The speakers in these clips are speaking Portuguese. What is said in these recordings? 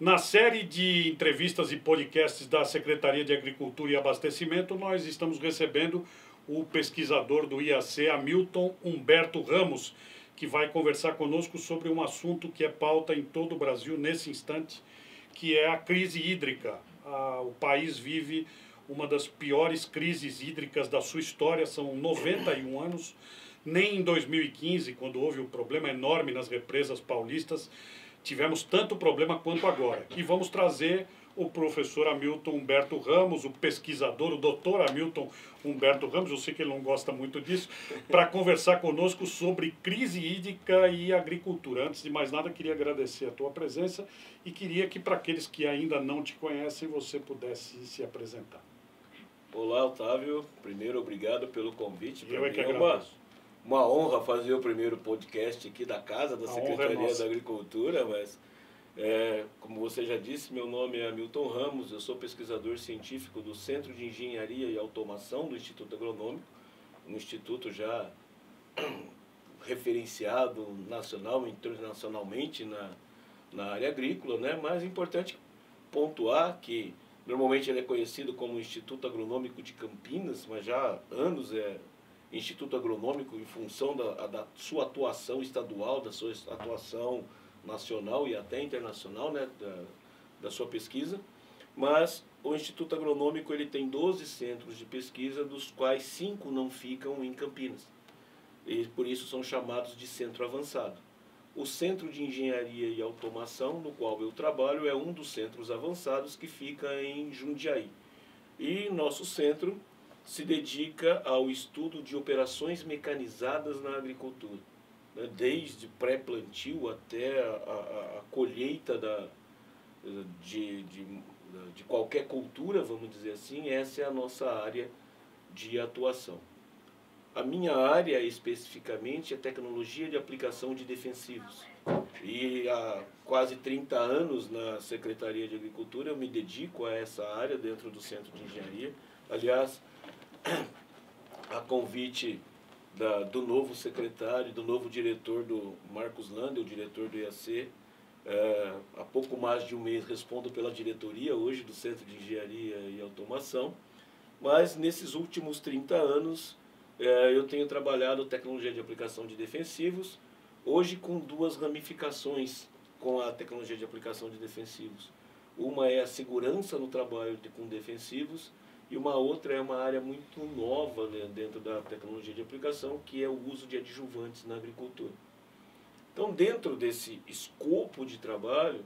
Na série de entrevistas e podcasts da Secretaria de Agricultura e Abastecimento, nós estamos recebendo o pesquisador do IAC, Hamilton Humberto Ramos, que vai conversar conosco sobre um assunto que é pauta em todo o Brasil nesse instante, que é a crise hídrica. O país vive uma das piores crises hídricas da sua história, são 91 anos. Nem em 2015, quando houve um problema enorme nas represas paulistas, tivemos tanto problema quanto agora. E vamos trazer o professor Hamilton Humberto Ramos, o pesquisador, o doutor Hamilton Humberto Ramos, eu sei que ele não gosta muito disso, para conversar conosco sobre crise hídrica e agricultura. Antes de mais nada, queria agradecer a tua presença e queria que, para aqueles que ainda não te conhecem, você pudesse se apresentar. Olá, Otávio. Primeiro, obrigado pelo convite. Eu é que agradeço. Uma honra fazer o primeiro podcast aqui da casa, da Secretaria da Agricultura, mas, como você já disse, meu nome é Hamilton Ramos, eu sou pesquisador científico do Centro de Engenharia e Automação do Instituto Agronômico, um instituto já referenciado nacional e internacionalmente na área agrícola, né? Mas é importante pontuar que normalmente ele é conhecido como Instituto Agronômico de Campinas, mas já há anos é Instituto Agronômico em função da sua atuação estadual, da sua atuação nacional e até internacional, né, da sua pesquisa. Mas o Instituto Agronômico ele tem 12 centros de pesquisa, dos quais 5 não ficam em Campinas. E por isso são chamados de centro avançado. O Centro de Engenharia e Automação, no qual eu trabalho, é um dos centros avançados que fica em Jundiaí. E nosso centro se dedica ao estudo de operações mecanizadas na agricultura, né? Desde pré-plantio até a colheita de qualquer cultura, vamos dizer assim, essa é a nossa área de atuação. A minha área especificamente é tecnologia de aplicação de defensivos. E há quase 30 anos na Secretaria de Agricultura eu me dedico a essa área dentro do Centro de Engenharia. Aliás, a convite do novo secretário, do novo diretor, do Marcos Lande, o diretor do IAC, há pouco mais de um mês respondo pela diretoria hoje do Centro de Engenharia e Automação, mas nesses últimos 30 anos eu tenho trabalhado tecnologia de aplicação de defensivos, hoje com duas ramificações com a tecnologia de aplicação de defensivos. Uma é a segurança no trabalho com defensivos, e uma outra é uma área muito nova, né, dentro da tecnologia de aplicação, que é o uso de adjuvantes na agricultura. Então, dentro desse escopo de trabalho,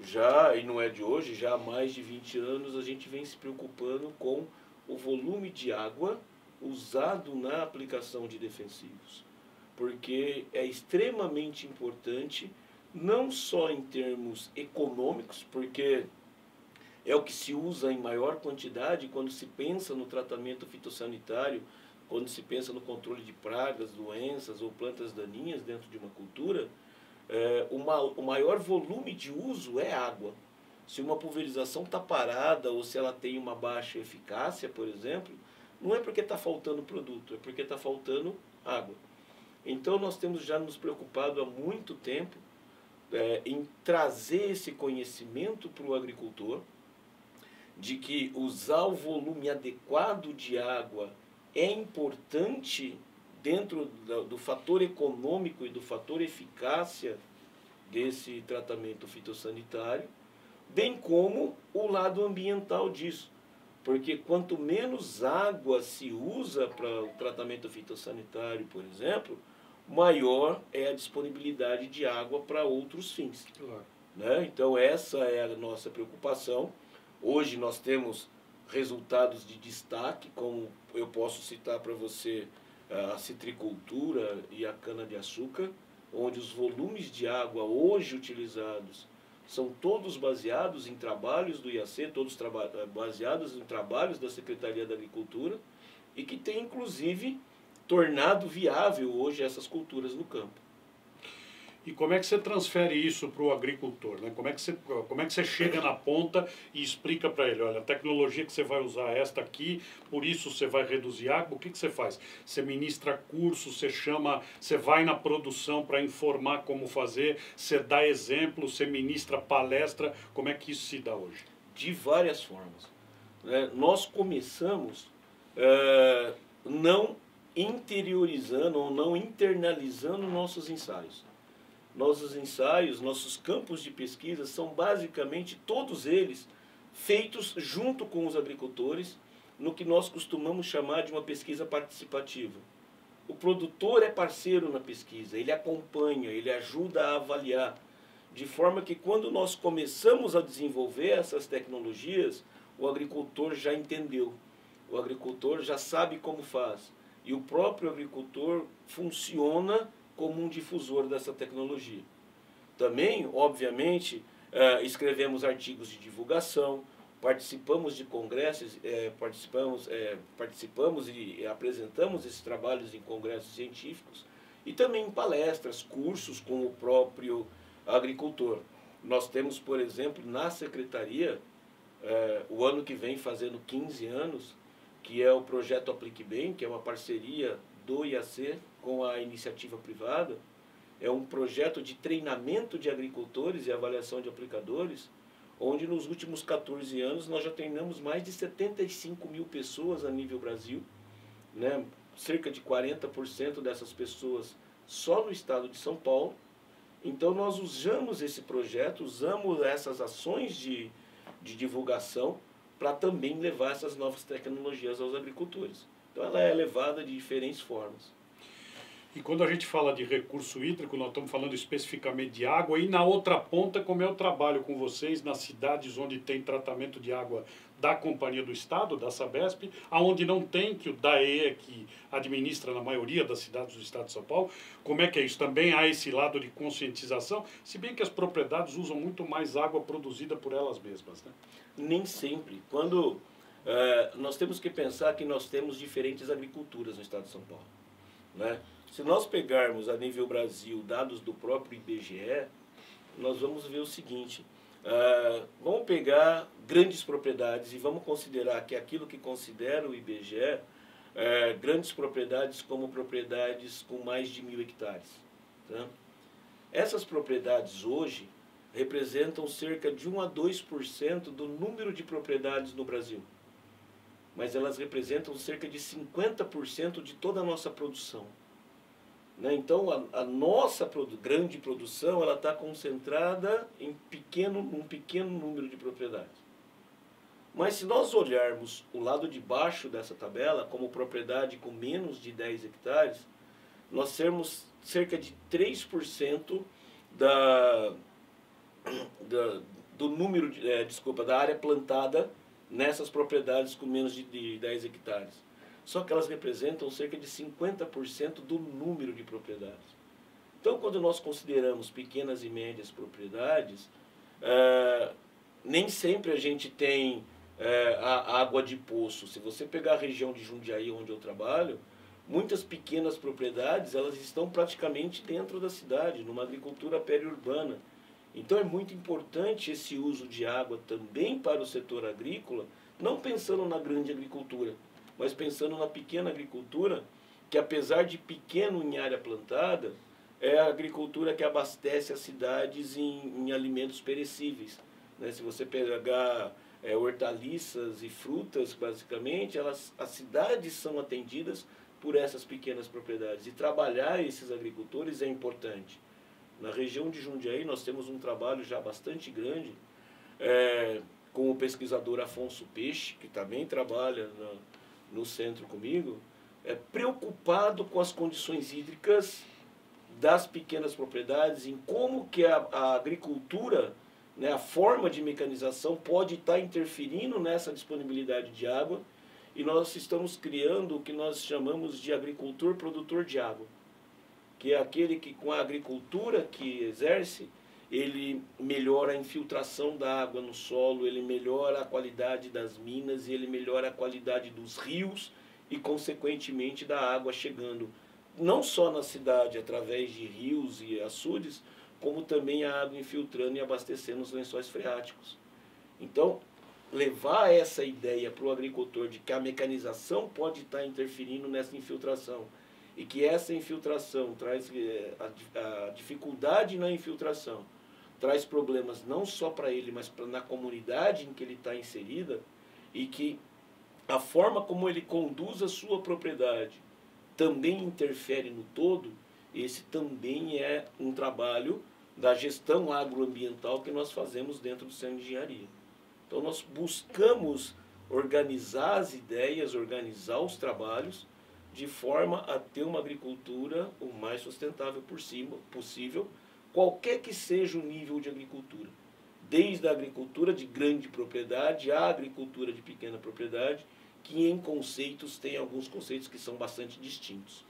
já, e não é de hoje, já há mais de 20 anos, a gente vem se preocupando com o volume de água usado na aplicação de defensivos. Porque é extremamente importante, não só em termos econômicos, porque é o que se usa em maior quantidade quando se pensa no tratamento fitossanitário, quando se pensa no controle de pragas, doenças ou plantas daninhas dentro de uma cultura, o maior volume de uso é água. Se uma pulverização está parada ou se ela tem uma baixa eficácia, por exemplo, não é porque está faltando produto, é porque está faltando água. Então nós temos já nos preocupado há muito tempo em trazer esse conhecimento para o agricultor, de que usar o volume adequado de água é importante dentro do fator econômico e do fator eficácia desse tratamento fitossanitário, bem como o lado ambiental disso. Porque quanto menos água se usa para o tratamento fitossanitário, por exemplo, maior é a disponibilidade de água para outros fins. Claro. Né? Então essa é a nossa preocupação. Hoje nós temos resultados de destaque, como eu posso citar para você a citricultura e a cana-de-açúcar, onde os volumes de água hoje utilizados são todos baseados em trabalhos do IAC, todos baseados em trabalhos da Secretaria da Agricultura, e que tem inclusive tornado viável hoje essas culturas no campo. E como é que você transfere isso para o agricultor, né? Como é que você chega na ponta e explica para ele, olha, a tecnologia que você vai usar é esta aqui, por isso você vai reduzir água, o que você faz? Você ministra curso, você chama, você vai na produção para informar como fazer, você dá exemplo, você ministra palestra, como é que isso se dá hoje? De várias formas. Nós começamos não interiorizando ou não internalizando nossos ensaios. Nossos ensaios, nossos campos de pesquisa são basicamente todos eles feitos junto com os agricultores no que nós costumamos chamar de uma pesquisa participativa. O produtor é parceiro na pesquisa, ele acompanha, ele ajuda a avaliar, de forma que quando nós começamos a desenvolver essas tecnologias, o agricultor já entendeu, o agricultor já sabe como faz e o próprio agricultor funciona como um difusor dessa tecnologia. Também, obviamente, escrevemos artigos de divulgação, participamos de congressos, participamos e apresentamos esses trabalhos em congressos científicos e também em palestras, cursos com o próprio agricultor. Nós temos, por exemplo, na Secretaria, o ano que vem fazendo 15 anos, que é o projeto Aplique Bem, que é uma parceria do IAC com a iniciativa privada, é um projeto de treinamento de agricultores e avaliação de aplicadores, onde nos últimos 14 anos nós já treinamos mais de 75 mil pessoas a nível Brasil, né? Cerca de 40% dessas pessoas só no estado de São Paulo. Então nós usamos esse projeto, usamos essas ações de divulgação para também levar essas novas tecnologias aos agricultores. Então ela é levada de diferentes formas. E quando a gente fala de recurso hídrico, nós estamos falando especificamente de água. E na outra ponta, como é o trabalho com vocês nas cidades onde tem tratamento de água da Companhia do Estado, da Sabesp, aonde não tem, que o DAE que administra na maioria das cidades do Estado de São Paulo, como é que é isso? Também há esse lado de conscientização, se bem que as propriedades usam muito mais água produzida por elas mesmas, né? Nem sempre. Quando nós temos que pensar que nós temos diferentes agriculturas no Estado de São Paulo, né? Se nós pegarmos a nível Brasil dados do próprio IBGE, nós vamos ver o seguinte, vamos pegar grandes propriedades e vamos considerar que aquilo que considera o IBGE, grandes propriedades como propriedades com mais de 1000 hectares. Tá? Essas propriedades hoje representam cerca de 1 a 2% do número de propriedades no Brasil, mas elas representam cerca de 50% de toda a nossa produção. Então, a nossa grande produção está concentrada em um pequeno número de propriedades. Mas se nós olharmos o lado de baixo dessa tabela, como propriedade com menos de 10 hectares, nós temos cerca de 3% da área plantada nessas propriedades com menos de 10 hectares. Só que elas representam cerca de 50% do número de propriedades. Então, quando nós consideramos pequenas e médias propriedades, nem sempre a gente tem a água de poço. Se você pegar a região de Jundiaí, onde eu trabalho, muitas pequenas propriedades elas estão praticamente dentro da cidade, numa agricultura periurbana. Então, é muito importante esse uso de água também para o setor agrícola, não pensando na grande agricultura, mas pensando na pequena agricultura, que apesar de pequeno em área plantada, é a agricultura que abastece as cidades em alimentos perecíveis, né? Se você pegar hortaliças e frutas, basicamente, as cidades são atendidas por essas pequenas propriedades. E trabalhar esses agricultores é importante. Na região de Jundiaí, nós temos um trabalho já bastante grande com o pesquisador Afonso Peixe, que também trabalha no centro comigo, preocupado com as condições hídricas das pequenas propriedades, em como que a agricultura, né, a forma de mecanização pode estar interferindo nessa disponibilidade de água, e nós estamos criando o que nós chamamos de agricultor produtor de água, que é aquele que com a agricultura que exerce, ele melhora a infiltração da água no solo, ele melhora a qualidade das minas, ele melhora a qualidade dos rios e, consequentemente, da água chegando não só na cidade, através de rios e açudes, como também a água infiltrando e abastecendo os lençóis freáticos. Então, levar essa ideia para o agricultor de que a mecanização pode estar interferindo nessa infiltração e que essa infiltração traz a dificuldade na infiltração, traz problemas não só para ele, mas na comunidade em que ele está inserida, e que a forma como ele conduz a sua propriedade também interfere no todo. Esse também é um trabalho da gestão agroambiental que nós fazemos dentro do Centro de Engenharia. Então nós buscamos organizar as ideias, organizar os trabalhos, de forma a ter uma agricultura o mais sustentável possível, qualquer que seja o nível de agricultura. Desde a agricultura de grande propriedade à agricultura de pequena propriedade, que em conceitos tem alguns conceitos que são bastante distintos.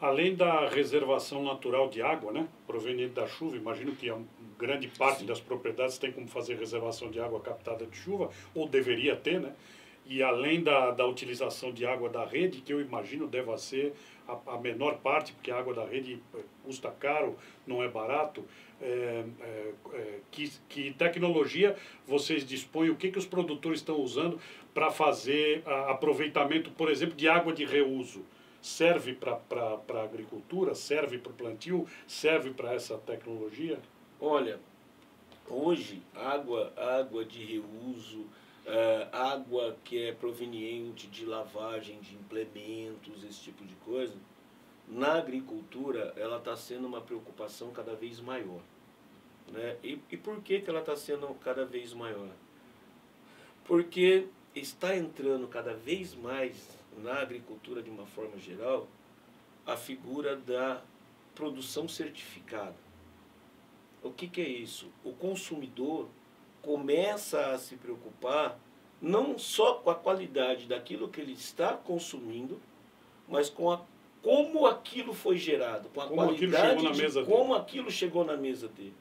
Além da reservação natural de água, né, proveniente da chuva, imagino que a grande parte das propriedades tem como fazer reservação de água captada de chuva, ou deveria ter, né? E além da utilização de água da rede, que eu imagino deva ser a menor parte, porque a água da rede custa caro, não é barato, que tecnologia vocês dispõem, o que os produtores estão usando para fazer aproveitamento, por exemplo, de água de reuso? Serve para a agricultura? Serve para o plantio? Serve para essa tecnologia? Olha, hoje, água de reuso, água que é proveniente de lavagem de implementos, esse tipo de coisa, na agricultura ela está sendo uma preocupação cada vez maior, né? E por que ela está sendo cada vez maior? Porque está entrando cada vez mais na agricultura, de uma forma geral, a figura da produção certificada. O que é isso? O consumidor começa a se preocupar não só com a qualidade daquilo que ele está consumindo, mas com como aquilo foi gerado, com a qualidade, como aquilo chegou na mesa dele.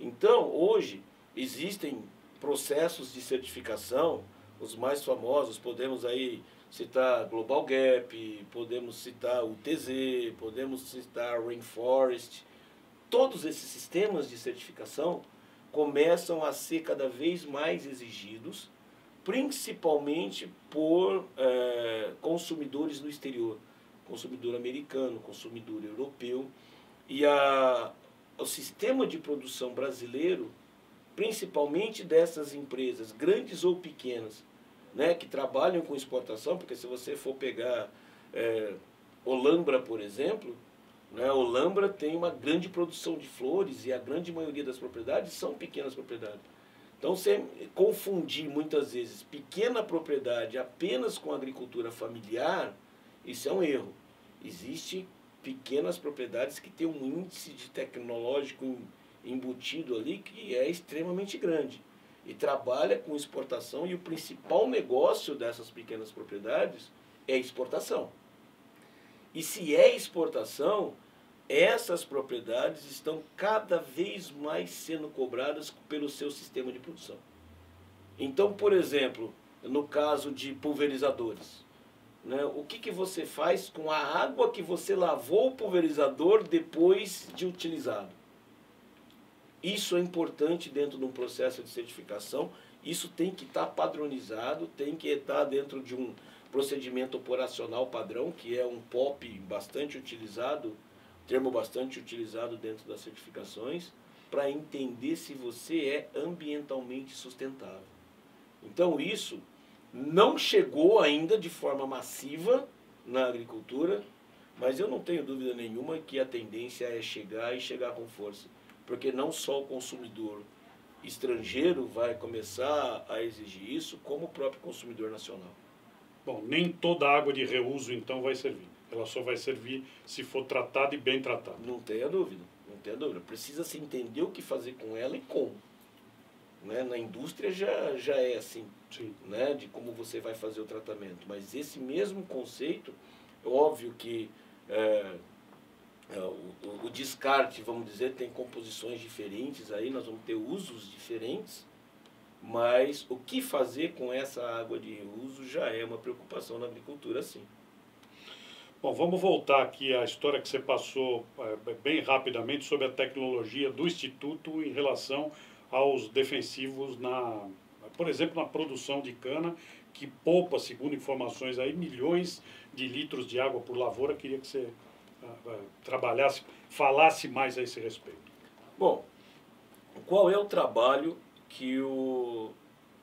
Então, hoje, existem processos de certificação, os mais famosos, podemos aí citar Global Gap, podemos citar UTZ, podemos citar Rainforest. Todos esses sistemas de certificação começam a ser cada vez mais exigidos, principalmente por consumidores no exterior, consumidor americano, consumidor europeu. E o sistema de produção brasileiro, principalmente dessas empresas, grandes ou pequenas, né, que trabalham com exportação, porque se você for pegar Holambra, por exemplo, né, Holambra tem uma grande produção de flores e a grande maioria das propriedades são pequenas propriedades. Então, você confundir muitas vezes pequena propriedade apenas com agricultura familiar, isso é um erro. Existem pequenas propriedades que têm um índice de tecnológico embutido ali que é extremamente grande. E trabalha com exportação, e o principal negócio dessas pequenas propriedades é exportação. E se é exportação, essas propriedades estão cada vez mais sendo cobradas pelo seu sistema de produção. Então, por exemplo, no caso de pulverizadores, né, o que você faz com a água que você lavou o pulverizador depois de utilizado? Isso é importante dentro de um processo de certificação, isso tem que estar padronizado, tem que estar dentro de um procedimento operacional padrão, que é um POP bastante utilizado, termo bastante utilizado dentro das certificações, para entender se você é ambientalmente sustentável. Então isso não chegou ainda de forma massiva na agricultura, mas eu não tenho dúvida nenhuma que a tendência é chegar, e chegar com força. Porque não só o consumidor estrangeiro vai começar a exigir isso, como o próprio consumidor nacional. Bom, nem toda água de reuso, então, vai servir. Ela só vai servir se for tratada e bem tratada. Não tenha dúvida, não tenha dúvida. Precisa se entender o que fazer com ela e como. Né? Na indústria já é assim, né? De como você vai fazer o tratamento. Mas esse mesmo conceito, óbvio que... O descarte, vamos dizer, tem composições diferentes, aí nós vamos ter usos diferentes, mas o que fazer com essa água de reuso já é uma preocupação na agricultura, sim. Bom, vamos voltar aqui à história que você passou bem rapidamente sobre a tecnologia do Instituto em relação aos defensivos, por exemplo, na produção de cana, que poupa, segundo informações aí, milhões de litros de água por lavoura. Queria que você trabalhasse, falasse mais a esse respeito. Bom, qual é o trabalho que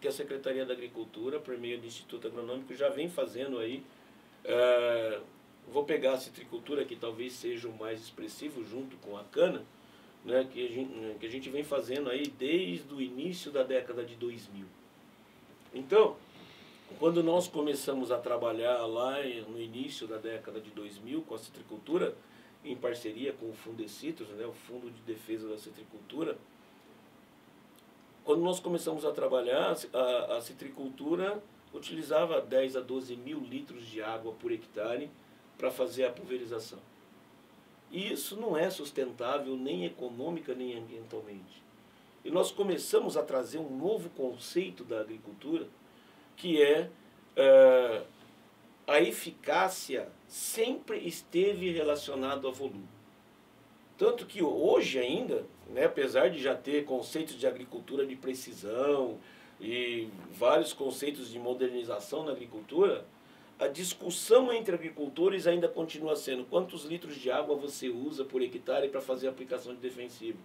a Secretaria da Agricultura, por meio do Instituto Agronômico, já vem fazendo aí? Vou pegar a citricultura, que talvez seja o mais expressivo, junto com a cana, né, que a gente vem fazendo aí desde o início da década de 2000. Então, quando nós começamos a trabalhar lá no início da década de 2000 com a citricultura, em parceria com o Fundecitrus, né, o Fundo de Defesa da Citricultura, quando nós começamos a trabalhar, a citricultura utilizava 10 a 12 mil litros de água por hectare para fazer a pulverização. E isso não é sustentável nem econômica nem ambientalmente. E nós começamos a trazer um novo conceito da agricultura, que é a eficácia sempre esteve relacionado a volume. Tanto que hoje ainda, né, apesar de já ter conceitos de agricultura de precisão e vários conceitos de modernização na agricultura, a discussão entre agricultores ainda continua sendo quantos litros de água você usa por hectare para fazer a aplicação de defensivo.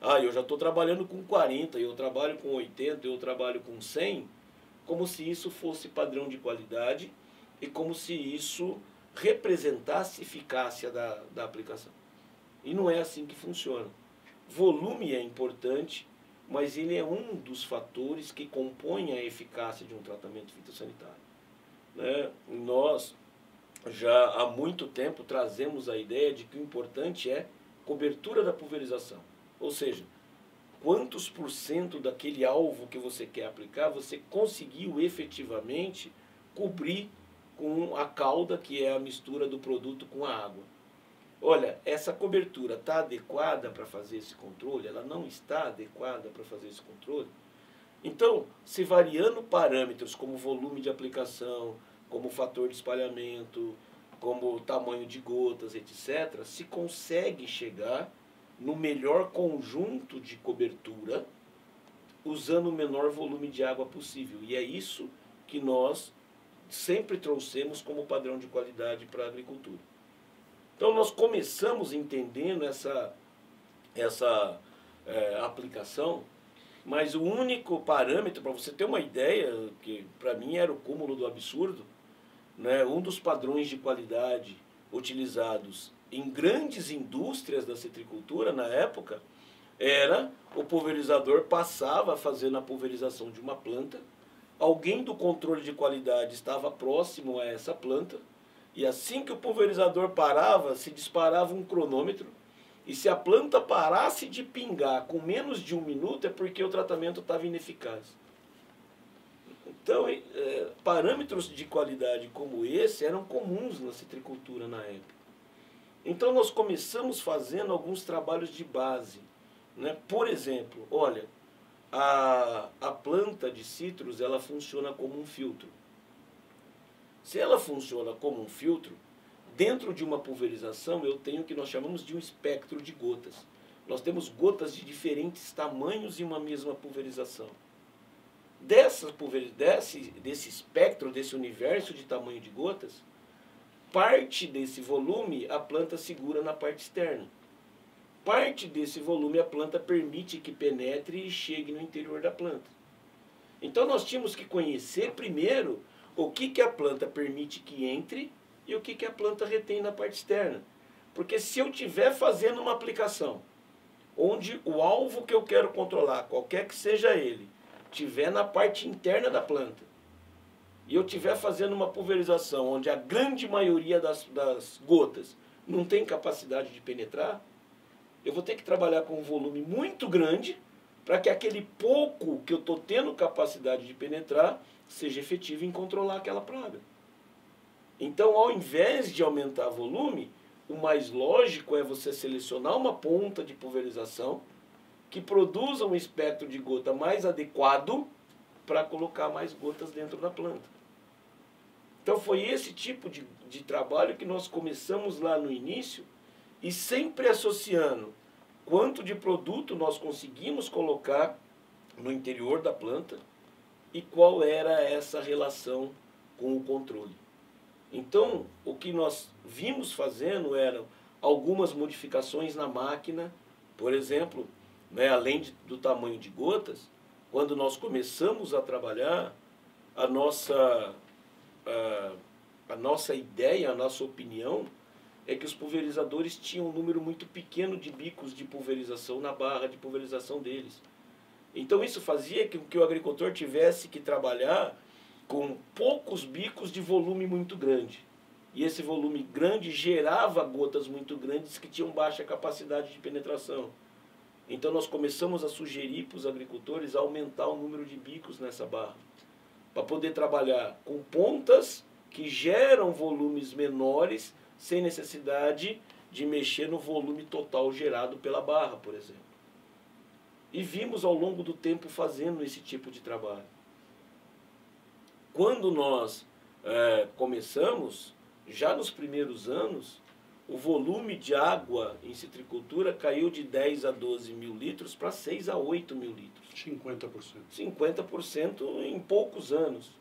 Ah, eu já estou trabalhando com 40, eu trabalho com 80, eu trabalho com 100, como se isso fosse padrão de qualidade e como se isso representasse eficácia da aplicação. E não é assim que funciona. Volume é importante, mas ele é um dos fatores que compõem a eficácia de um tratamento fitossanitário, né? Nós já há muito tempo trazemos a ideia de que o importante é cobertura da pulverização, ou seja, quantos por cento daquele alvo que você quer aplicar você conseguiu efetivamente cobrir com a cauda, que é a mistura do produto com a água. Olha, essa cobertura está adequada para fazer esse controle? Ela não está adequada para fazer esse controle? Então, se variando parâmetros como volume de aplicação, como fator de espalhamento, como tamanho de gotas, etc., se consegue chegar no melhor conjunto de cobertura usando o menor volume de água possível. E é isso que nós sempre trouxemos como padrão de qualidade para a agricultura. Então nós começamos entendendo essa aplicação, mas o único parâmetro, para você ter uma ideia, que para mim era o cúmulo do absurdo, né? Um dos padrões de qualidade utilizados em grandes indústrias da citricultura na época era o pulverizador passava fazendo a pulverização de uma planta, alguém do controle de qualidade estava próximo a essa planta, e assim que o pulverizador parava, se disparava um cronômetro. E se a planta parasse de pingar com menos de um minuto, é porque o tratamento estava ineficaz. Então, parâmetros de qualidade como esse eram comuns na citricultura na época. Então, nós começamos fazendo alguns trabalhos de base, né? Por exemplo, olha, a planta de cítrus, ela funciona como um filtro. Se ela funciona como um filtro, dentro de uma pulverização eu tenho o que nós chamamos de um espectro de gotas. Nós temos gotas de diferentes tamanhos em uma mesma pulverização. Desse espectro, desse universo de tamanho de gotas, parte desse volume a planta segura na parte externa. Parte desse volume a planta permite que penetre e chegue no interior da planta. Então nós tínhamos que conhecer primeiro o que a planta permite que entre e o que a planta retém na parte externa. Porque se eu estiver fazendo uma aplicação onde o alvo que eu quero controlar, qualquer que seja ele, estiver na parte interna da planta, e eu estiver fazendo uma pulverização onde a grande maioria das gotas não tem capacidade de penetrar, eu vou ter que trabalhar com um volume muito grande para que aquele pouco que eu estou tendo capacidade de penetrar seja efetivo em controlar aquela praga. Então, ao invés de aumentar volume, o mais lógico é você selecionar uma ponta de pulverização que produza um espectro de gota mais adequado para colocar mais gotas dentro da planta. Então foi esse tipo de trabalho que nós começamos lá no início e sempre associando quanto de produto nós conseguimos colocar no interior da planta e qual era essa relação com o controle. Então, o que nós vimos fazendo eram algumas modificações na máquina, por exemplo, né, além do tamanho de gotas, quando nós começamos a trabalhar, a nossa ideia, a nossa opinião, é que os pulverizadores tinham um número muito pequeno de bicos de pulverização na barra de pulverização deles. Então isso fazia com que o agricultor tivesse que trabalhar com poucos bicos de volume muito grande. E esse volume grande gerava gotas muito grandes que tinham baixa capacidade de penetração. Então nós começamos a sugerir para os agricultores aumentar o número de bicos nessa barra, para poder trabalhar com pontas que geram volumes menores sem necessidade de mexer no volume total gerado pela barra, por exemplo. E vimos ao longo do tempo fazendo esse tipo de trabalho. Quando nós começamos, já nos primeiros anos, o volume de água em citricultura caiu de 10 a 12 mil litros para 6 a 8 mil litros. 50%. 50% em poucos anos.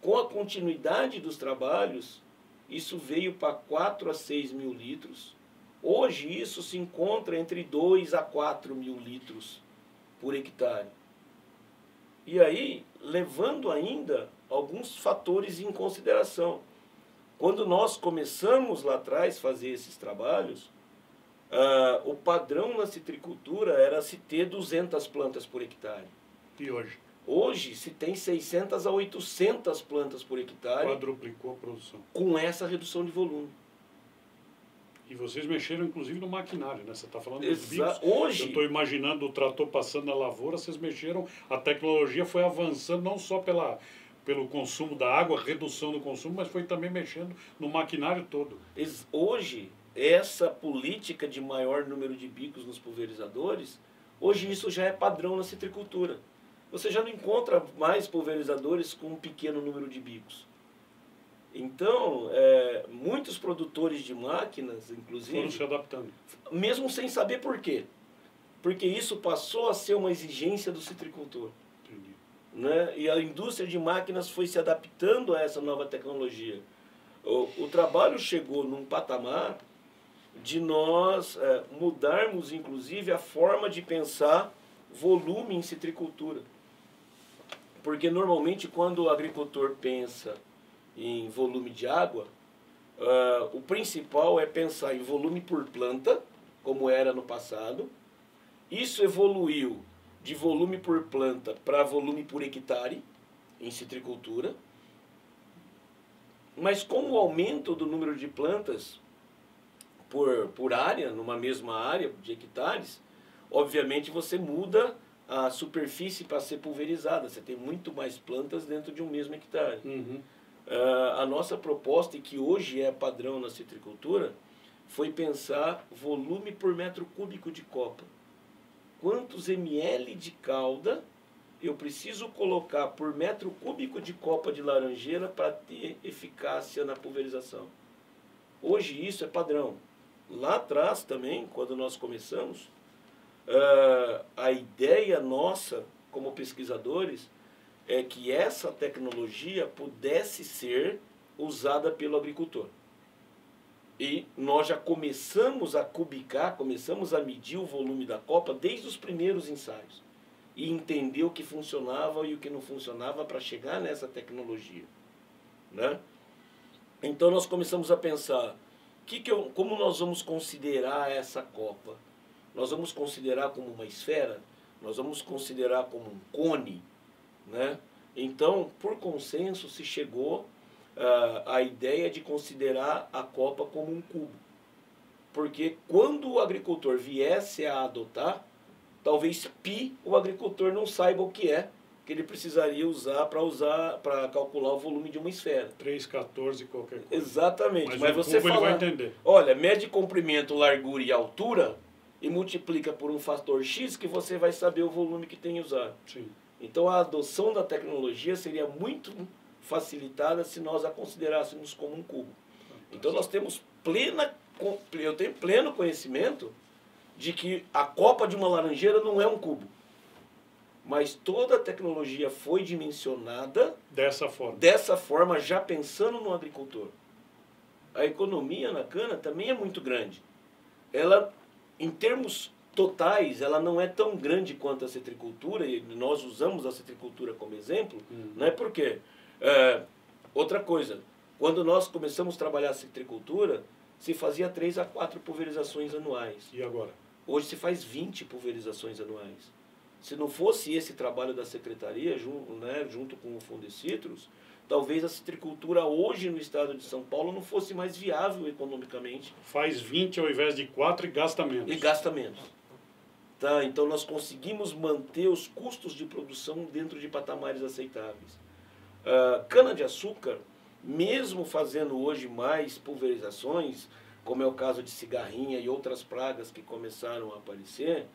Com a continuidade dos trabalhos, isso veio para 4 a 6 mil litros. Hoje isso se encontra entre 2 a 4 mil litros por hectare. E aí, levando ainda alguns fatores em consideração. Quando nós começamos lá atrás a fazer esses trabalhos, o padrão na citricultura era se ter 200 plantas por hectare. E hoje? Hoje se tem 600 a 800 plantas por hectare. Quadruplicou a produção. Com essa redução de volume. E vocês mexeram, inclusive, no maquinário, né? Você está falando dos bicos. Hoje, eu estou imaginando o trator passando na lavoura, vocês mexeram, a tecnologia foi avançando não só pelo consumo da água, redução do consumo, mas foi também mexendo no maquinário todo. Hoje, essa política de maior número de bicos nos pulverizadores, hoje isso já é padrão na citricultura. Você já não encontra mais pulverizadores com um pequeno número de bicos. Então, muitos produtores de máquinas, inclusive... Foram se adaptando. Mesmo sem saber por quê. Porque isso passou a ser uma exigência do citricultor. Entendi. Né? E a indústria de máquinas foi se adaptando a essa nova tecnologia. O trabalho chegou num patamar de nós mudarmos, inclusive, a forma de pensar volume em citricultura. Porque, normalmente, quando o agricultor pensa em volume de água, o principal é pensar em volume por planta, como era no passado. Isso evoluiu de volume por planta para volume por hectare em citricultura. Mas com o aumento do número de plantas por área, numa mesma área de hectares, obviamente você muda a superfície para ser pulverizada. Você tem muito mais plantas dentro de um mesmo hectare. Uhum. A nossa proposta, e que hoje é padrão na citricultura, foi pensar volume por metro cúbico de copa. Quantos ml de calda eu preciso colocar por metro cúbico de copa de laranjeira para ter eficácia na pulverização? Hoje isso é padrão. Lá atrás também, quando nós começamos, a ideia nossa como pesquisadores é que essa tecnologia pudesse ser usada pelo agricultor. E nós já começamos a cubicar, começamos a medir o volume da copa desde os primeiros ensaios. E entender o que funcionava e o que não funcionava para chegar nessa tecnologia. Né? Então nós começamos a pensar, como nós vamos considerar essa copa? Nós vamos considerar como uma esfera? Nós vamos considerar como um cone? Né? Então, por consenso, se chegou à ideia de considerar a copa como um cubo. Porque quando o agricultor viesse a adotar, talvez pi o agricultor não saiba o que é, que ele precisaria usar para calcular o volume de uma esfera. 3, 14, qualquer coisa. Exatamente. Mas você fala, ele vai entender. Olha, mede comprimento, largura e altura e multiplica por um fator X que você vai saber o volume que tem que usar. Sim. Então a adoção da tecnologia seria muito facilitada se nós a considerássemos como um cubo. Então nós temos eu tenho pleno conhecimento de que a copa de uma laranjeira não é um cubo. Mas toda a tecnologia foi dimensionada dessa forma já pensando no agricultor. A economia na cana também é muito grande. Ela, em termos totais, ela não é tão grande quanto a citricultura, e nós usamos a citricultura como exemplo, né? Por quê? Outra coisa, quando nós começamos a trabalhar a citricultura, se fazia 3 a 4 pulverizações anuais. E agora? Hoje se faz 20 pulverizações anuais. Se não fosse esse trabalho da Secretaria, junto com o Fundecitrus, talvez a citricultura hoje no estado de São Paulo não fosse mais viável economicamente. Faz 20 ao invés de 4 e gasta menos. E gasta menos. Tá, então nós conseguimos manter os custos de produção dentro de patamares aceitáveis. Cana-de-açúcar, mesmo fazendo hoje mais pulverizações, como é o caso de cigarrinha e outras pragas que começaram a aparecer,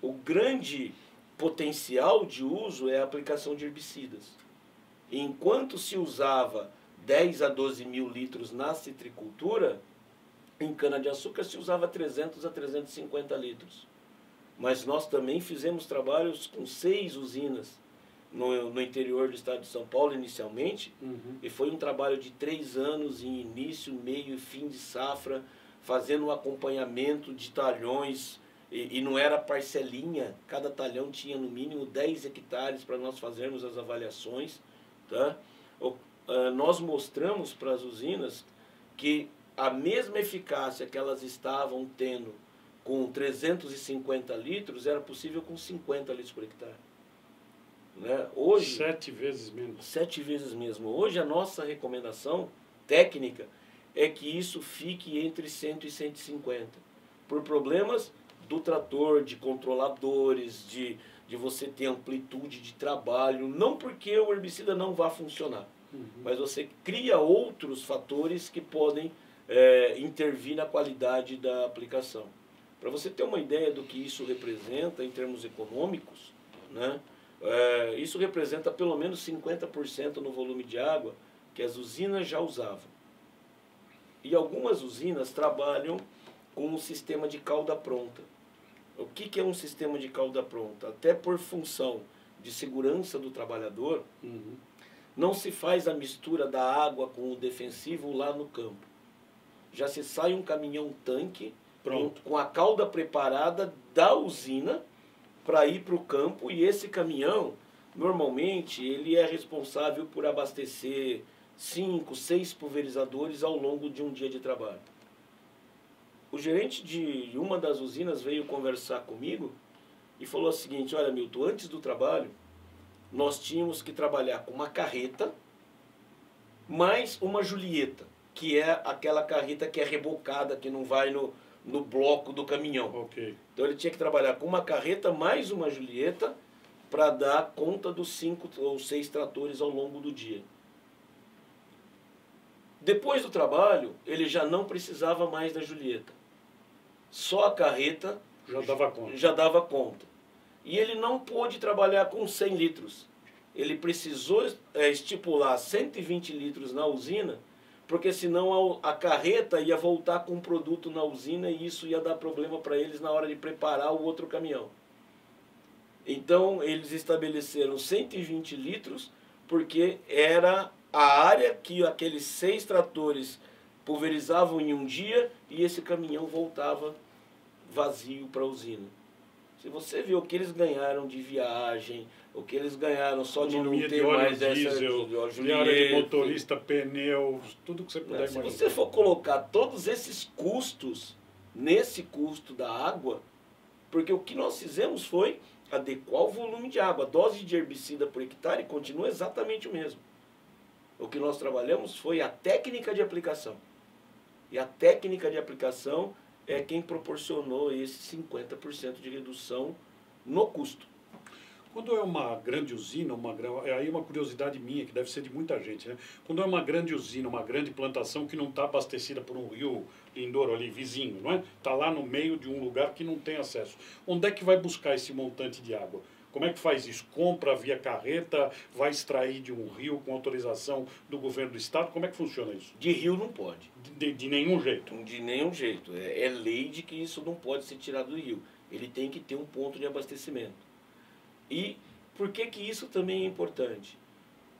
o grande potencial de uso é a aplicação de herbicidas. Enquanto se usava 10 a 12 mil litros na citricultura, em cana-de-açúcar se usava 300 a 350 litros. Mas nós também fizemos trabalhos com 6 usinas no interior do estado de São Paulo inicialmente, e foi um trabalho de 3 anos em início, meio e fim de safra, fazendo um acompanhamento de talhões. E não era parcelinha, cada talhão tinha no mínimo 10 hectares para nós fazermos as avaliações. Tá? Nós mostramos para as usinas que a mesma eficácia que elas estavam tendo com 350 litros era possível com 50 litros por hectare. Né? Hoje, 7 vezes menos. 7 vezes mesmo. Hoje a nossa recomendação técnica é que isso fique entre 100 e 150. Por problemas do trator, de controladores, de você ter amplitude de trabalho, não porque o herbicida não vá funcionar, mas você cria outros fatores que podem intervir na qualidade da aplicação. Para você ter uma ideia do que isso representa em termos econômicos, né, isso representa pelo menos 50% no volume de água que as usinas já usavam. E algumas usinas trabalham com um sistema de calda pronta. O que é um sistema de calda pronta? Até por função de segurança do trabalhador, não se faz a mistura da água com o defensivo lá no campo. Já se sai um caminhão-tanque com a calda preparada da usina para ir para o campo, e esse caminhão, normalmente, ele é responsável por abastecer 5, 6 pulverizadores ao longo de um dia de trabalho. O gerente de uma das usinas veio conversar comigo e falou o seguinte: olha, Milton, antes do trabalho, nós tínhamos que trabalhar com uma carreta mais uma Julieta, que é aquela carreta que é rebocada, que não vai no bloco do caminhão. Okay. Então ele tinha que trabalhar com uma carreta mais uma Julieta para dar conta dos 5 ou 6 tratores ao longo do dia. Depois do trabalho, ele já não precisava mais da Julieta. Só a carreta já dava conta. E ele não pôde trabalhar com 100 litros. Ele precisou estipular 120 litros na usina, porque senão a carreta ia voltar com o produto na usina e isso ia dar problema para eles na hora de preparar o outro caminhão. Então, eles estabeleceram 120 litros, porque era a área que aqueles 6 tratores pulverizavam em um dia, e esse caminhão voltava vazio para a usina. Se você vê o que eles ganharam de viagem, o que eles ganharam só de não ter mais diesel, diária de motorista, pneus, tudo que você puder imaginar. Se você for colocar todos esses custos nesse custo da água, porque o que nós fizemos foi adequar o volume de água. A dose de herbicida por hectare continua exatamente o mesmo. O que nós trabalhamos foi a técnica de aplicação. E a técnica de aplicação é quem proporcionou esse 50% de redução no custo. Quando é uma grande usina, aí uma curiosidade minha, que deve ser de muita gente, né? Quando é uma grande usina, uma grande plantação que não está abastecida por um rio lindouro ali, vizinho, não é? Está lá no meio de um lugar que não tem acesso. Onde é que vai buscar esse montante de água? Como é que faz isso? Compra via carreta, vai extrair de um rio com autorização do governo do estado? Como é que funciona isso? De rio não pode. De nenhum jeito? De nenhum jeito. É lei de que isso não pode ser tirado do rio. Ele tem que ter um ponto de abastecimento. E por que isso também é importante?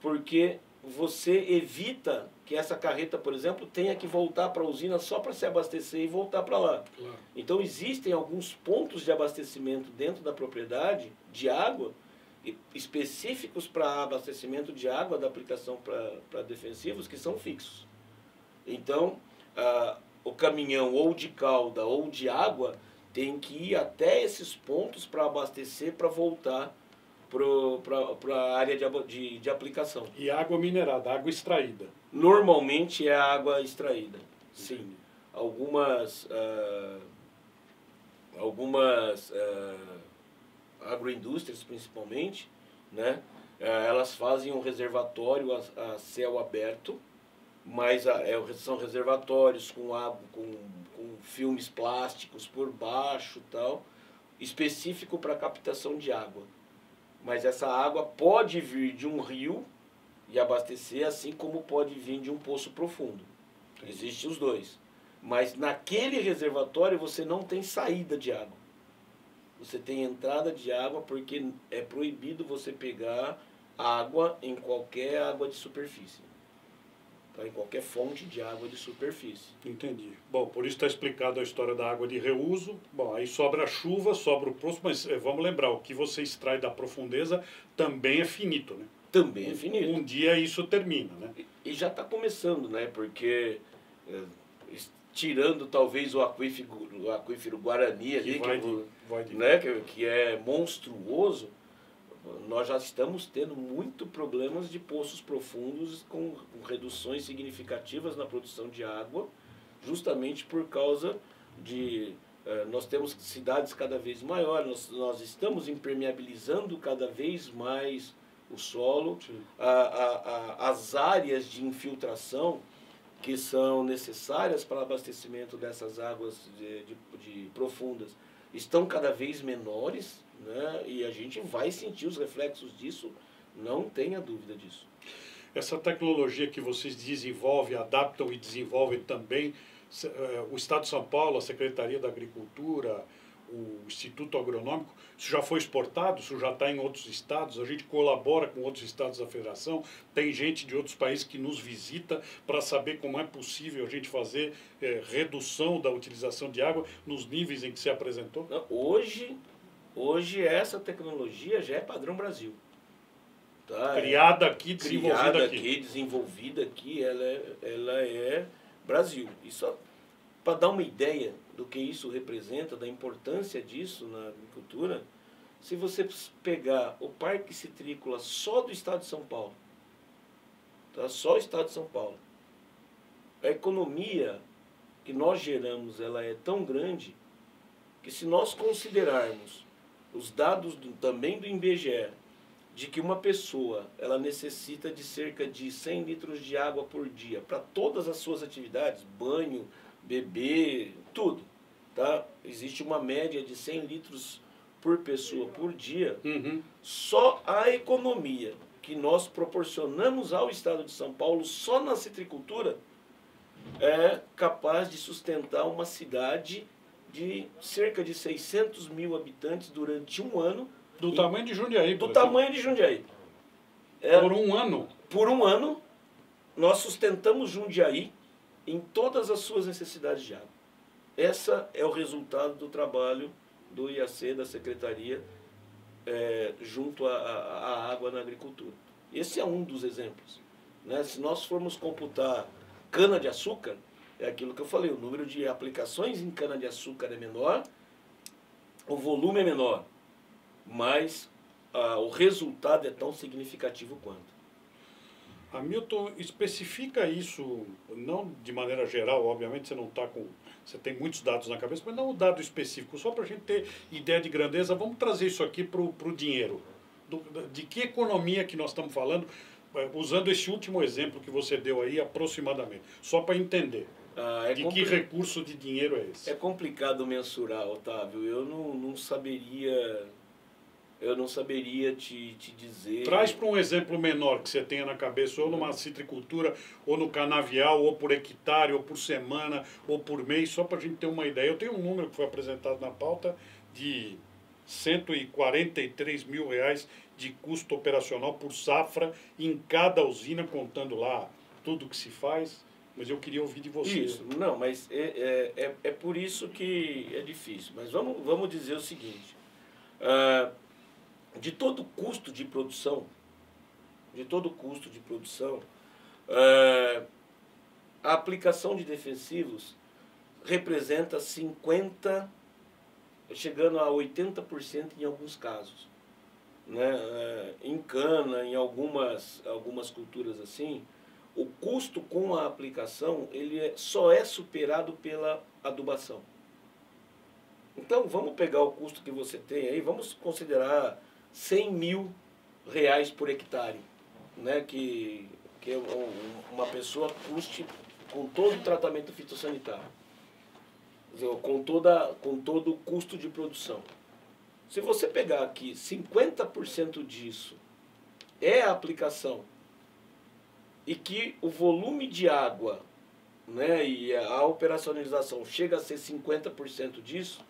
Porque você evita que essa carreta, por exemplo, tenha que voltar para a usina só para se abastecer e voltar para lá. Claro. Então, existem alguns pontos de abastecimento dentro da propriedade de água, específicos para abastecimento de água da aplicação para defensivos, que são fixos. Então, o caminhão ou de calda ou de água tem que ir até esses pontos para abastecer, para voltar para a área de aplicação. E água minerada, água extraída? Normalmente é água extraída, sim. Algumas agroindústrias, principalmente, né, elas fazem um reservatório a céu aberto, mas são reservatórios com filmes plásticos por baixo, tal, específico para captação de água. Mas essa água pode vir de um rio e abastecer, assim como pode vir de um poço profundo. Existem os dois. Mas naquele reservatório você não tem saída de água. Você tem entrada de água porque é proibido você pegar água em qualquer água de superfície. Em qualquer fonte de água de superfície. Entendi. Bom, por isso está explicado a história da água de reuso. Bom, aí sobra a chuva, sobra o poço, mas vamos lembrar, o que você extrai da profundeza também é finito, né? Também é finito. Um dia isso termina, né? E já está começando, né? Porque tirando talvez o aquífero Guarani ali, que é monstruoso, nós já estamos tendo muito problemas de poços profundos com reduções significativas na produção de água, justamente por causa de... nós temos cidades cada vez maiores, nós estamos impermeabilizando cada vez mais o solo, as áreas de infiltração que são necessárias para o abastecimento dessas águas de profundas estão cada vez menores, né? E a gente vai sentir os reflexos disso, não tenha dúvida disso. Essa tecnologia que vocês desenvolvem, adaptam e desenvolvem também, o Estado de São Paulo, a Secretaria da Agricultura, o Instituto Agronômico, isso já foi exportado, isso já está em outros estados, a gente colabora com outros estados da federação, tem gente de outros países que nos visita para saber como é possível a gente fazer redução da utilização de água nos níveis em que se apresentou? Hoje essa tecnologia já é padrão Brasil. Tá? Criada aqui, desenvolvida aqui. Ela é Brasil. E só para dar uma ideia do que isso representa, da importância disso na agricultura, se você pegar o parque citrícola só do estado de São Paulo, tá? Só o estado de São Paulo, a economia que nós geramos ela é tão grande que, se nós considerarmos os dados também do IBGE, de que uma pessoa ela necessita de cerca de 100 litros de água por dia para todas as suas atividades, banho, bebê, tudo, tá? Existe uma média de 100 litros por pessoa por dia. Uhum. Só a economia que nós proporcionamos ao estado de São Paulo, só na citricultura, é capaz de sustentar uma cidade de cerca de 600 mil habitantes durante um ano. Tamanho de Jundiaí. Tamanho de Jundiaí. É, por um ano? Por um ano, nós sustentamos Jundiaí em todas as suas necessidades de água. Essa é o resultado do trabalho do IAC, da Secretaria, junto à água na agricultura. Esse é um dos exemplos. Né? Se nós formos computar cana-de-açúcar, é aquilo que eu falei, o número de aplicações em cana-de-açúcar é menor, o volume é menor, mas o resultado é tão significativo quanto. Hamilton, especifica isso, não de maneira geral, obviamente você não está com... Você tem muitos dados na cabeça, mas não um dado específico, só para a gente ter ideia de grandeza. Vamos trazer isso aqui para o dinheiro. De que economia que nós estamos falando, usando esse último exemplo que você deu aí, aproximadamente, só para entender. Que recurso de dinheiro é esse? É complicado mensurar, Otávio. Eu não saberia eu não saberia te dizer... Traz para um exemplo menor que você tenha na cabeça, ou numa citricultura, ou no canavial, ou por hectare, ou por semana, ou por mês, só para a gente ter uma ideia. Eu tenho um número que foi apresentado na pauta de R$ 143 mil de custo operacional por safra em cada usina, contando lá tudo que se faz, mas eu queria ouvir de você. Isso, não, mas é por isso que é difícil. Mas vamos dizer o seguinte... de todo custo de produção, a aplicação de defensivos representa 50%, chegando a 80% em alguns casos, né? Em cana, em algumas culturas assim, o custo com a aplicação ele só é superado pela adubação. Então, vamos pegar o custo que você tem aí, vamos considerar R$ 100 mil por hectare, né? Que uma pessoa custe com todo o tratamento fitossanitário, com todo o custo de produção. Se você pegar aqui 50% disso é a aplicação e que o volume de água, né, e a operacionalização chega a ser 50% disso,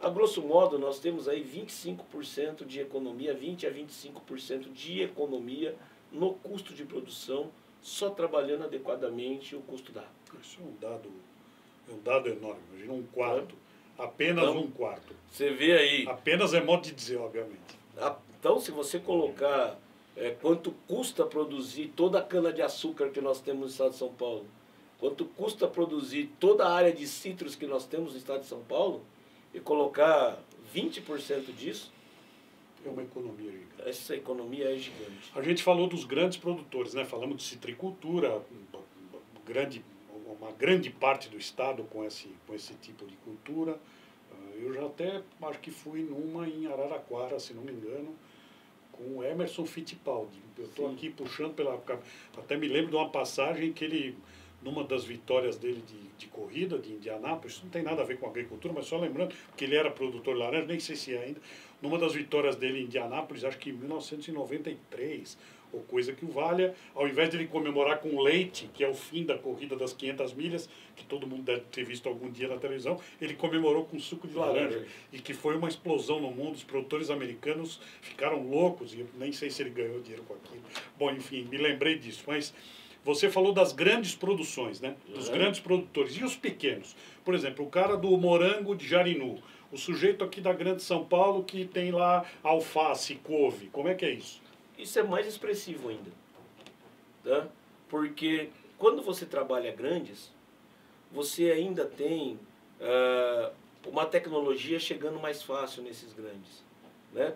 a grosso modo, nós temos aí 25% de economia, 20% a 25% de economia no custo de produção, só trabalhando adequadamente o custo da água. Isso é um dado enorme, imagina um quarto, apenas então, um quarto. Você vê aí... Apenas é modo de dizer, obviamente. Então, se você colocar quanto custa produzir toda a cana-de-açúcar que nós temos no estado de São Paulo, quanto custa produzir toda a área de citros que nós temos no estado de São Paulo, e colocar 20% disso... É uma economia gigante. Essa economia é gigante. A gente falou dos grandes produtores, né? Falamos de citricultura, uma grande parte do estado com esse tipo de cultura. Eu já até acho que fui numa em Araraquara, se não me engano, com o Emerson Fittipaldi. Eu estou aqui puxando pela... Até me lembro de uma passagem que ele... numa das vitórias dele de corrida, de Indianápolis, isso não tem nada a ver com agricultura, mas só lembrando que ele era produtor de laranja, nem sei se é ainda, numa das vitórias dele em Indianápolis, acho que em 1993, ou coisa que o valha, ao invés de ele comemorar com leite, que é o fim da corrida das 500 milhas, que todo mundo deve ter visto algum dia na televisão, ele comemorou com suco de laranja, e que foi uma explosão no mundo, os produtores americanos ficaram loucos, e eu nem sei se ele ganhou dinheiro com aquilo. Bom, enfim, me lembrei disso, mas... Você falou das grandes produções, né? Dos grandes produtores. E os pequenos? Por exemplo, o cara do morango de Jarinu. O sujeito aqui da Grande São Paulo que tem lá alface, couve. Como é que é isso? Isso é mais expressivo ainda. Tá? Porque quando você trabalha grandes, você ainda tem uma tecnologia chegando mais fácil nesses grandes. Né?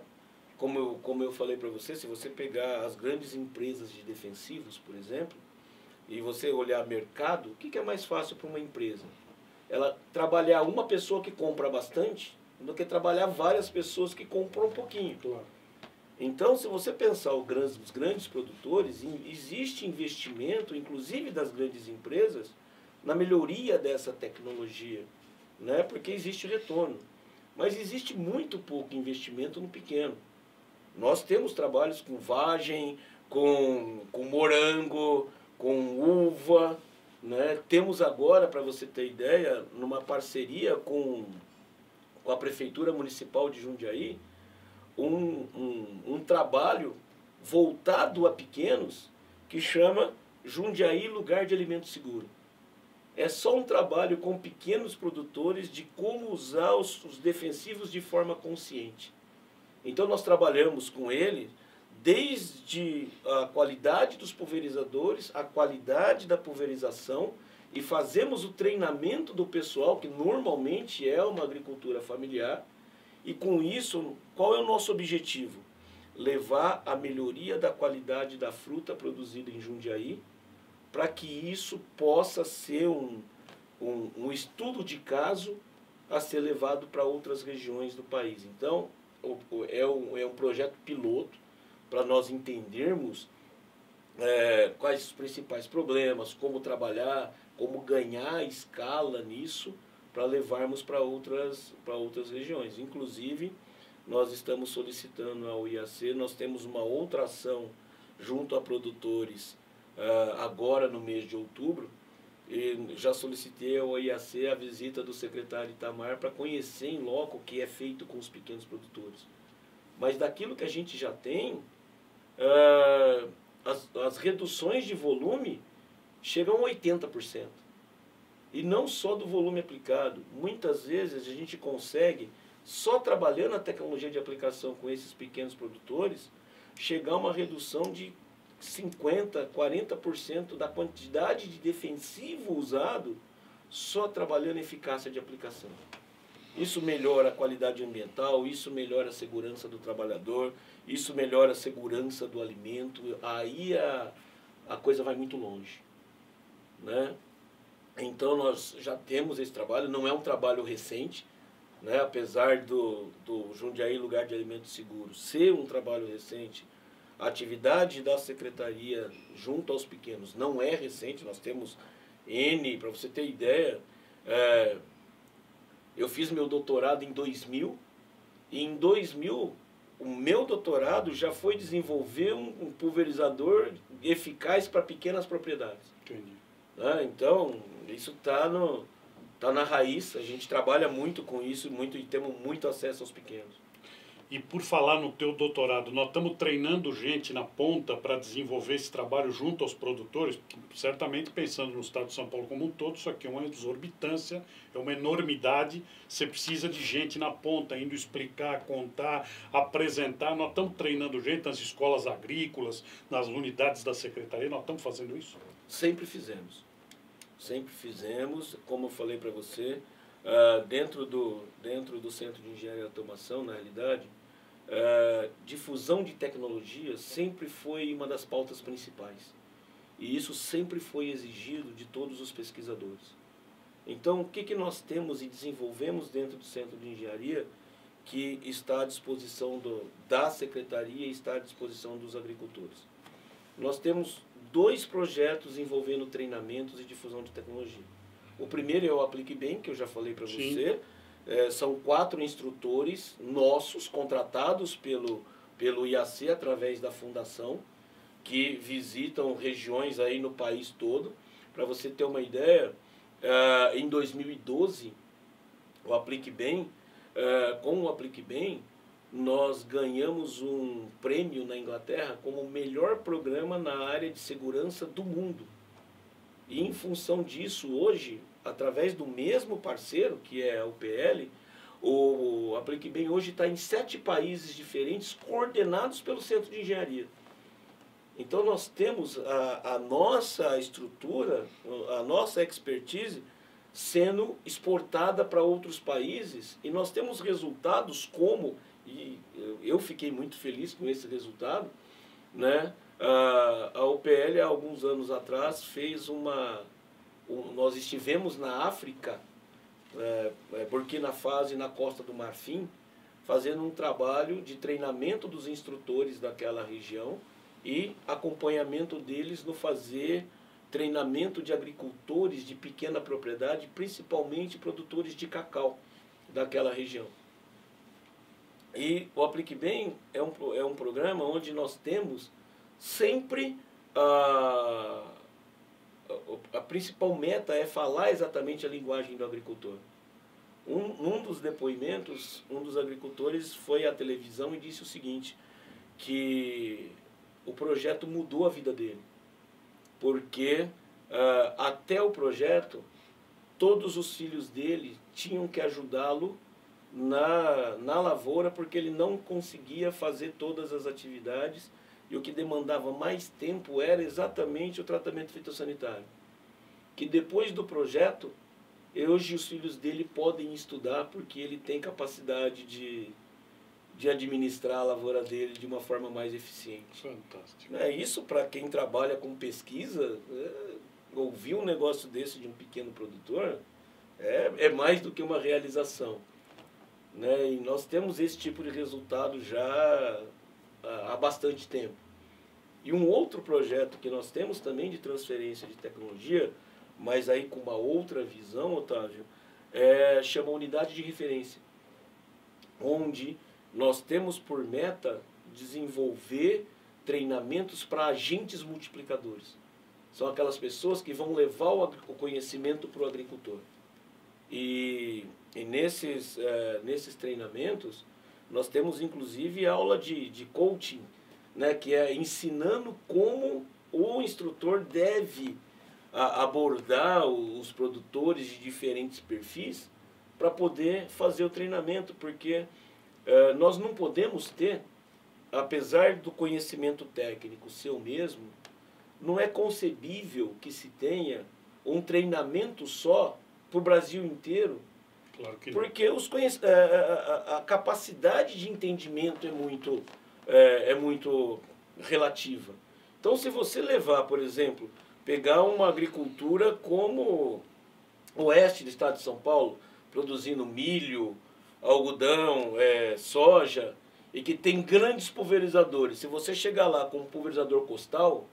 Como eu falei para você, se você pegar as grandes empresas de defensivos, por exemplo, e você olhar mercado, o que é mais fácil para uma empresa? Ela trabalhar uma pessoa que compra bastante do que trabalhar várias pessoas que compram um pouquinho. Claro. Então, se você pensar os grandes produtores, existe investimento, inclusive das grandes empresas, na melhoria dessa tecnologia, né? Porque existe retorno. Mas existe muito pouco investimento no pequeno. Nós temos trabalhos com vagem, com morango, com uva, né? Temos agora, para você ter ideia, numa parceria com a Prefeitura Municipal de Jundiaí, um trabalho voltado a pequenos que chama Jundiaí Lugar de Alimento Seguro. É só um trabalho com pequenos produtores de como usar os defensivos de forma consciente. Então nós trabalhamos com ele desde a qualidade dos pulverizadores, a qualidade da pulverização, e fazemos o treinamento do pessoal, que normalmente é uma agricultura familiar, e com isso, qual é o nosso objetivo? Levar a melhoria da qualidade da fruta produzida em Jundiaí, para que isso possa ser um estudo de caso a ser levado para outras regiões do país. Então, é um projeto piloto, para nós entendermos quais os principais problemas, como trabalhar, como ganhar escala nisso, para levarmos para outras regiões. Inclusive, nós estamos solicitando ao IAC, nós temos uma outra ação junto a produtores agora no mês de outubro, e já solicitei ao IAC a visita do secretário Itamar para conhecer em loco o que é feito com os pequenos produtores. Mas daquilo que a gente já tem, as reduções de volume chegam a 80%. E não só do volume aplicado. Muitas vezes a gente consegue, só trabalhando a tecnologia de aplicação com esses pequenos produtores, chegar a uma redução de 50%, 40% da quantidade de defensivo usado só trabalhando a eficácia de aplicação. Isso melhora a qualidade ambiental, isso melhora a segurança do trabalhador, isso melhora a segurança do alimento. Aí a coisa vai muito longe, né? Então nós já temos esse trabalho, não é um trabalho recente, né? Apesar do Jundiaí Lugar de Alimento Seguro ser um trabalho recente, a atividade da secretaria junto aos pequenos não é recente. Nós temos N, para você ter ideia, eu fiz meu doutorado em 2000, e em 2000 o meu doutorado já foi desenvolver um pulverizador eficaz para pequenas propriedades. Entendi. Né? Então, isso tá na raiz, a gente trabalha muito com isso e temos muito acesso aos pequenos. E por falar no teu doutorado, nós estamos treinando gente na ponta para desenvolver esse trabalho junto aos produtores, certamente pensando no estado de São Paulo como um todo, isso aqui é uma exorbitância, é uma enormidade, você precisa de gente na ponta, indo explicar, contar, apresentar. Nós estamos treinando gente nas escolas agrícolas, nas unidades da secretaria, nós estamos fazendo isso? Sempre fizemos. Sempre fizemos, como eu falei para você, dentro do Centro de Engenharia e Automação, na realidade, difusão de tecnologia sempre foi uma das pautas principais. E isso sempre foi exigido de todos os pesquisadores. Então, o que nós temos e desenvolvemos dentro do Centro de Engenharia que está à disposição da Secretaria e está à disposição dos agricultores? Nós temos 2 projetos envolvendo treinamentos e difusão de tecnologia. O primeiro é o Aplique Bem, que eu já falei para você. São 4 instrutores nossos, contratados pelo IAC através da fundação, que visitam regiões aí no país todo. Para você ter uma ideia, em 2012, o Aplique Bem, com o Aplique Bem, nós ganhamos um prêmio na Inglaterra como o melhor programa na área de segurança do mundo. E em função disso, hoje, através do mesmo parceiro, que é a UPL, o Aplique Bem hoje está em 7 países diferentes, coordenados pelo Centro de Engenharia. Então nós temos a nossa estrutura, a nossa expertise sendo exportada para outros países, e nós temos resultados como, e eu fiquei muito feliz com esse resultado, né? A UPL, há alguns anos atrás, fez nós estivemos na África, Burkina Faso e na Costa do Marfim, fazendo um trabalho de treinamento dos instrutores daquela região e acompanhamento deles no fazer treinamento de agricultores de pequena propriedade, principalmente produtores de cacau daquela região. E o Aplique Bem é um programa onde nós temos sempre a principal meta é falar exatamente a linguagem do agricultor. Um dos depoimentos, um dos agricultores foi à televisão e disse o seguinte, que o projeto mudou a vida dele, porque até o projeto, todos os filhos dele tinham que ajudá-lo na lavoura, porque ele não conseguia fazer todas as atividades. E o que demandava mais tempo era exatamente o tratamento fitossanitário. Que depois do projeto, hoje os filhos dele podem estudar porque ele tem capacidade de administrar a lavoura dele de uma forma mais eficiente. Fantástico. Isso, para quem trabalha com pesquisa, ouvir um negócio desse de um pequeno produtor é mais do que uma realização. E nós temos esse tipo de resultado já há bastante tempo. E um outro projeto que nós temos também de transferência de tecnologia, mas aí com uma outra visão, Otávio, chama Unidade de Referência, onde Nós temos por meta desenvolver treinamentos para agentes multiplicadores. São aquelas pessoas que vão levar o conhecimento para o agricultor. E nesses treinamentos, nós temos inclusive aula de coaching, né, que é ensinando como o instrutor deve abordar os produtores de diferentes perfis para poder fazer o treinamento, porque nós não podemos ter, apesar do conhecimento técnico ser o mesmo, não é concebível que se tenha um treinamento só para o Brasil inteiro, claro que porque a capacidade de entendimento é muito relativa. Então, se você levar, por exemplo, pegar uma agricultura como o oeste do estado de São Paulo, produzindo milho, algodão, soja, e que tem grandes pulverizadores, se você chegar lá com um pulverizador costal,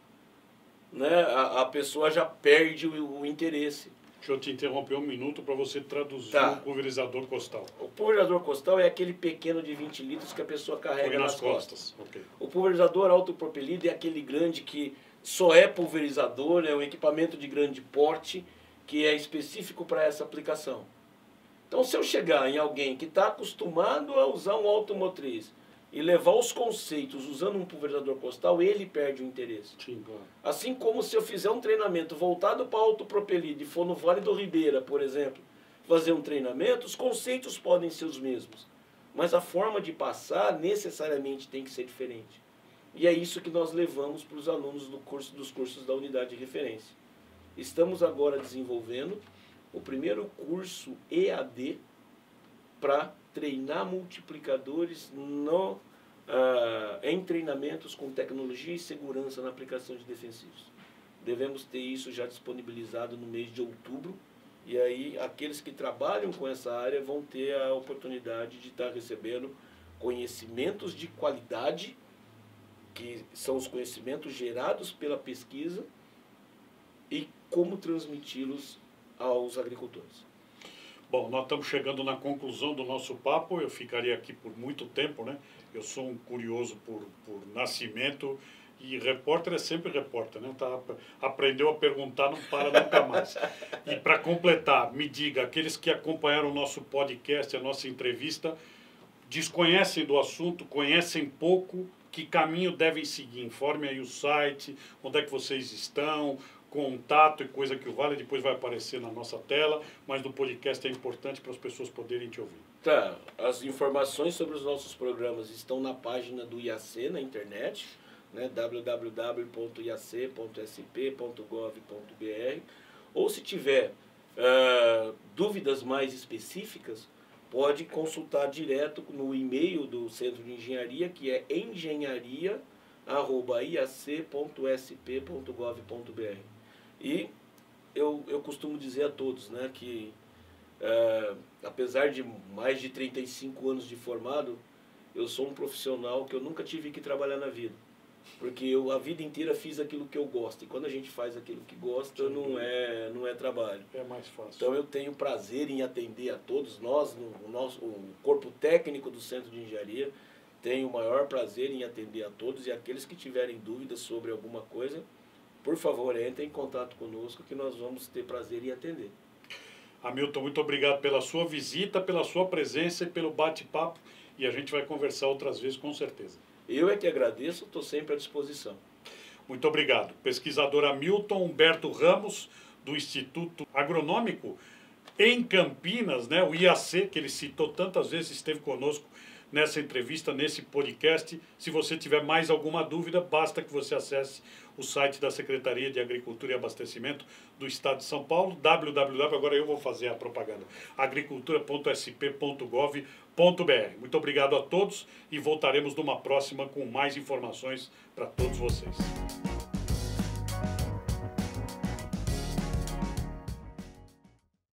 né, a pessoa já perde o interesse. Deixa eu te interromper um minuto para você traduzir o pulverizador costal. O pulverizador costal é aquele pequeno de 20 litros que a pessoa carrega nas costas. Okay. O pulverizador autopropelido é aquele grande que só é pulverizador, é um equipamento de grande porte que é específico para essa aplicação. Então, se eu chegar em alguém que está acostumado a usar um automotriz e levar os conceitos usando um pulverizador costal, ele perde o interesse. Sim, claro. Assim como se eu fizer um treinamento voltado para autopropelido e for no Vale do Ribeira, por exemplo, fazer um treinamento, os conceitos podem ser os mesmos, mas a forma de passar necessariamente tem que ser diferente. E é isso que nós levamos para os alunos dos cursos da Unidade de Referência. Estamos agora desenvolvendo o primeiro curso EAD para treinar multiplicadores em treinamentos com tecnologia e segurança na aplicação de defensivos. Devemos ter isso já disponibilizado no mês de outubro, e aí aqueles que trabalham com essa área vão ter a oportunidade de estar recebendo conhecimentos de qualidade, que são os conhecimentos gerados pela pesquisa, e como transmiti-los aos agricultores. Bom, nós estamos chegando na conclusão do nosso papo, eu ficaria aqui por muito tempo, né? Eu sou um curioso por nascimento e repórter é sempre repórter, né? Aprendeu a perguntar, não para nunca mais. E para completar, me diga, aqueles que acompanharam o nosso podcast, a nossa entrevista, desconhecem do assunto, conhecem pouco, que caminho devem seguir? Informe aí o site, onde é que vocês estão, contato e coisa que o vale, depois vai aparecer na nossa tela, mas no podcast é importante para as pessoas poderem te ouvir. Tá, as informações sobre os nossos programas estão na página do IAC na internet, né, www.iac.sp.gov.br, ou se tiver dúvidas mais específicas, pode consultar direto no e-mail do Centro de Engenharia, que é engenharia@iac.sp.gov.br. E eu costumo dizer a todos, né, que apesar de mais de 35 anos de formado, eu sou um profissional que eu nunca tive que trabalhar na vida. Porque eu a vida inteira fiz aquilo que eu gosto. E quando a gente faz aquilo que gosta, não é trabalho. É mais fácil. Então eu tenho prazer em atender a todos nós, o corpo técnico do Centro de Engenharia. Tenho o maior prazer em atender a todos, e aqueles que tiverem dúvidas sobre alguma coisa, por favor, entre em contato conosco que nós vamos ter prazer em atender. Hamilton, muito obrigado pela sua visita, pela sua presença e pelo bate-papo. E a gente vai conversar outras vezes, com certeza. Eu é que agradeço, estou sempre à disposição. Muito obrigado. Pesquisador Hamilton Humberto Ramos, do Instituto Agronômico, em Campinas, né, o IAC, que ele citou tantas vezes, esteve conosco nessa entrevista, nesse podcast. Se você tiver mais alguma dúvida, basta que você acesse o site da Secretaria de Agricultura e Abastecimento do Estado de São Paulo, www, agora eu vou fazer a propaganda, agricultura.sp.gov.br. Muito obrigado a todos e voltaremos numa próxima com mais informações para todos vocês.